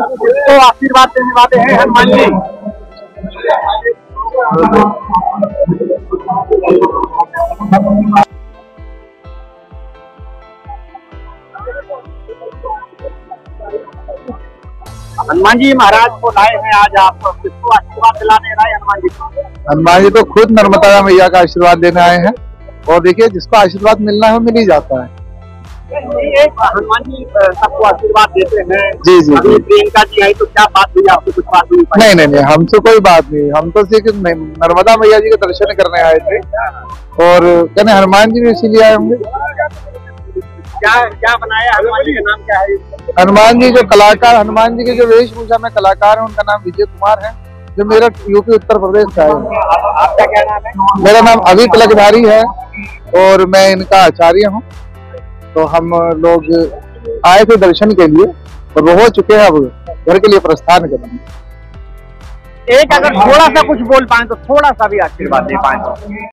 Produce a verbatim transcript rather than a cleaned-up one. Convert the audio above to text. तो आशीर्वाद देने वाले हैं हनुमान जी। हनुमान जी महाराज को लाए हैं आज आप, किसको आशीर्वाद दिलाने लाए हनुमान जी? हनुमान जी तो खुद नर्मदा मैया का आशीर्वाद लेने आए हैं, और देखिए जिसको आशीर्वाद मिलना है वो मिल ही जाता है। हनुमान जी सबको आशीर्वाद देते हैं। जी जी जी। प्रियंका जी आई तो क्या बात हुई आपको? कुछ बात हुई? नहीं नहीं नहीं, हमसे कोई बात नहीं, हम तो सिर्फ नर्मदा मैया जी के दर्शन करने आए थे, और कहने हनुमान जी भी इसीलिए आए होंगे। क्या क्या बनाया हनुमान जी का? नाम क्या है? हनुमान जी जो कलाकार, हनुमान जी के जो वेशभूषा में कलाकार है उनका नाम विजय कुमार है, जो मेरठ यूपी उत्तर प्रदेश का है। आपका क्या नाम है? मेरा नाम अभित लकधारी है और मैं इनका आचार्य हूँ। तो हम लोग आए थे दर्शन के लिए और हो चुके हैं, अब घर के लिए प्रस्थान करेंगे। एक अगर थोड़ा सा कुछ बोल पाए तो थोड़ा सा भी आशीर्वाद दे पाए तो।